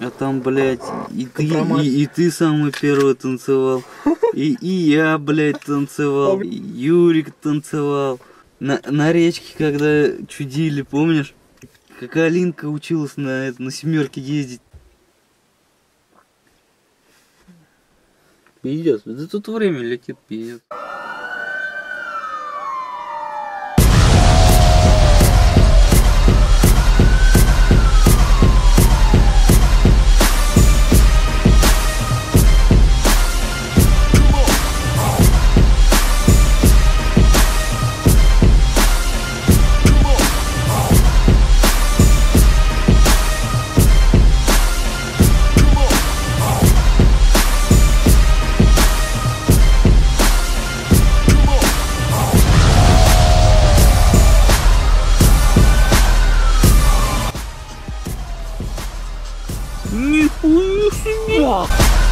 А там, блядь, и ты самый первый танцевал, и я, блядь, танцевал, и Юрик танцевал. На речке, когда чудили, помнишь? Как Алинка училась на семерке ездить. Пиздец, да тут время летит, пиздец. Нихуя себе!